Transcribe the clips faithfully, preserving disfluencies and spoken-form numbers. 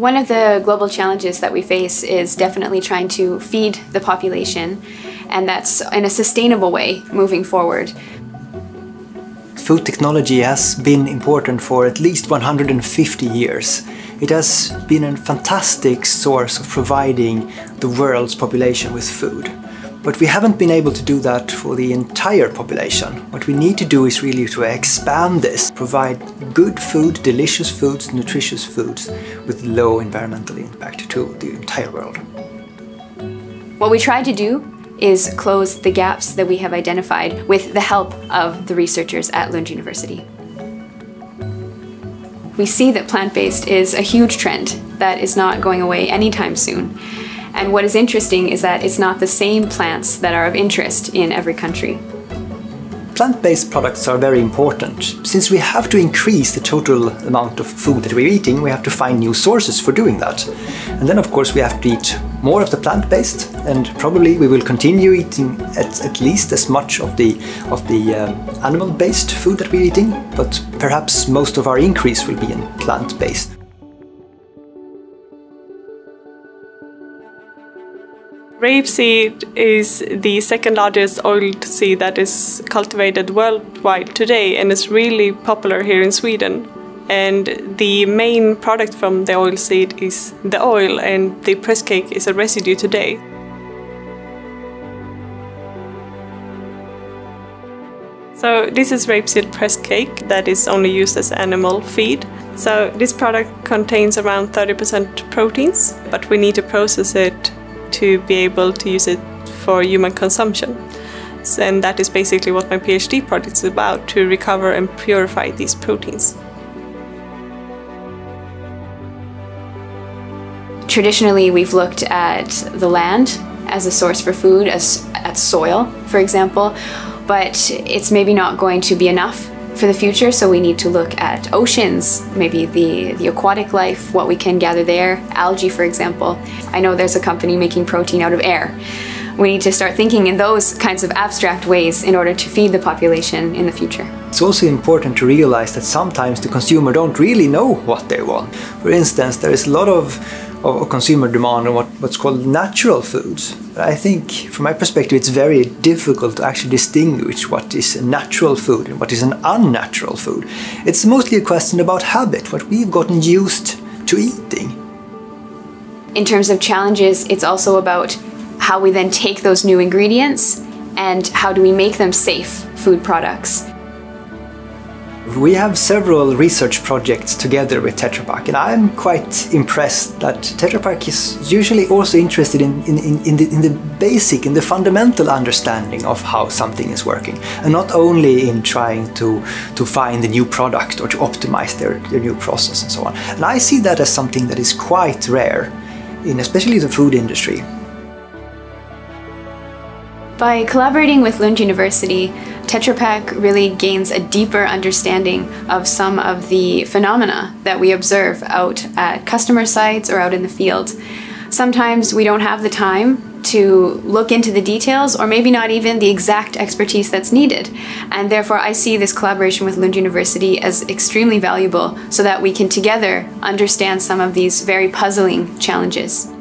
One of the global challenges that we face is definitely trying to feed the population, and that's in a sustainable way moving forward. Food technology has been important for at least one hundred fifty years. It has been a fantastic source of providing the world's population with food. But we haven't been able to do that for the entire population. What we need to do is really to expand this, provide good food, delicious foods, nutritious foods with low environmental impact to the entire world. What we try to do is close the gaps that we have identified with the help of the researchers at Lund University. We see that plant-based is a huge trend that is not going away anytime soon. And what is interesting is that it's not the same plants that are of interest in every country. Plant-based products are very important. Since we have to increase the total amount of food that we're eating, we have to find new sources for doing that. And then of course we have to eat more of the plant-based, and probably we will continue eating at, at least as much of the, of the um, animal-based food that we're eating, but perhaps most of our increase will be in plant-based. Rapeseed is the second largest oilseed that is cultivated worldwide today, and is really popular here in Sweden. And the main product from the oilseed is the oil, and the press cake is a residue today. So this is rapeseed press cake that is only used as animal feed. So this product contains around thirty percent proteins, but we need to process it to be able to use it for human consumption. And that is basically what my PhD project is about, to recover and purify these proteins. Traditionally, we've looked at the land as a source for food, as at soil, for example, but it's maybe not going to be enough for the future, so we need to look at oceans, maybe the, the aquatic life, what we can gather there, algae for example. I know there's a company making protein out of air. We need to start thinking in those kinds of abstract ways in order to feed the population in the future. It's also important to realize that sometimes the consumer don't really know what they want. For instance, there is a lot of, of consumer demand on what, what's called natural foods. I think, from my perspective, it's very difficult to actually distinguish what is a natural food and what is an unnatural food. It's mostly a question about habit, what we've gotten used to eating. In terms of challenges, it's also about how we then take those new ingredients and how do we make them safe food products. We have several research projects together with Tetra Pak, and I'm quite impressed that Tetra Pak is usually also interested in, in, in, in, the, in the basic, in the fundamental understanding of how something is working, and not only in trying to, to find a new product or to optimize their, their new process and so on. And I see that as something that is quite rare, in especially the food industry. By collaborating with Lund University, Tetra Pak really gains a deeper understanding of some of the phenomena that we observe out at customer sites or out in the field. Sometimes we don't have the time to look into the details, or maybe not even the exact expertise that's needed. And therefore I see this collaboration with Lund University as extremely valuable, so that we can together understand some of these very puzzling challenges.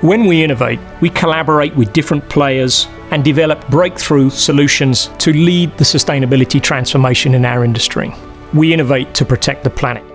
When we innovate, we collaborate with different players and develop breakthrough solutions to lead the sustainability transformation in our industry. We innovate to protect the planet.